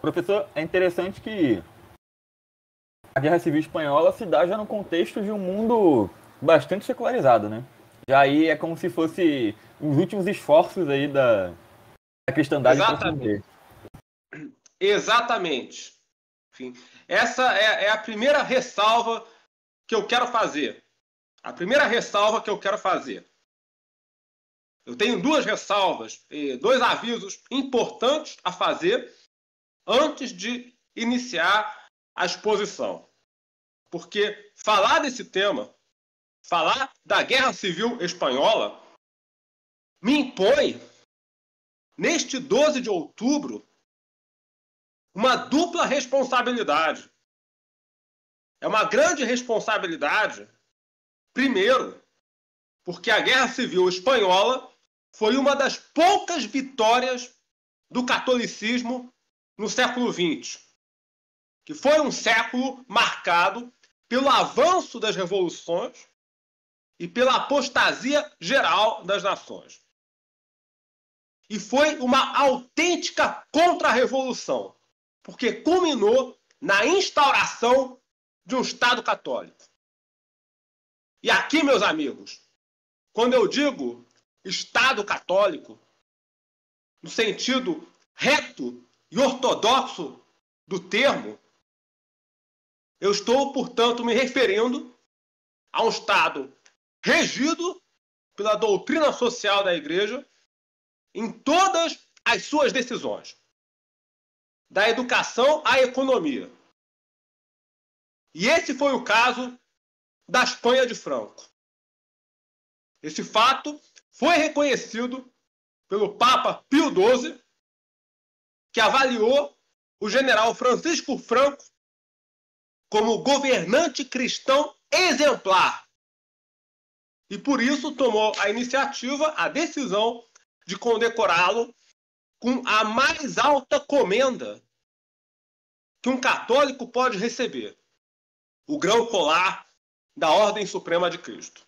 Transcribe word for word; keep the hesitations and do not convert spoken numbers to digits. Professor, é interessante que a Guerra Civil Espanhola se dá já no contexto de um mundo bastante secularizado, né? Já aí é como se fosse os últimos esforços aí da, da cristandade. Exatamente. Exatamente. Enfim, essa é, é a primeira ressalva que eu quero fazer. A primeira ressalva que eu quero fazer. Eu tenho duas ressalvas, dois avisos importantes a fazer antes de iniciar a exposição. Porque falar desse tema, falar da Guerra Civil Espanhola, me impõe, neste doze de outubro, uma dupla responsabilidade. É uma grande responsabilidade, primeiro, porque a Guerra Civil Espanhola foi uma das poucas vitórias do catolicismo no século vinte, que foi um século marcado pelo avanço das revoluções e pela apostasia geral das nações. E foi uma autêntica contra-revolução, porque culminou na instauração de um Estado católico. E aqui, meus amigos, quando eu digo Estado católico, no sentido reto e ortodoxo do termo, eu estou, portanto, me referindo a um Estado regido pela doutrina social da Igreja em todas as suas decisões, da educação à economia. E esse foi o caso da Espanha de Franco. Esse fato foi reconhecido pelo Papa Pio doze, que avaliou o general Francisco Franco como governante cristão exemplar. E por isso tomou a iniciativa, a decisão de condecorá-lo com a mais alta comenda que um católico pode receber: o grão-colar da Ordem Suprema de Cristo.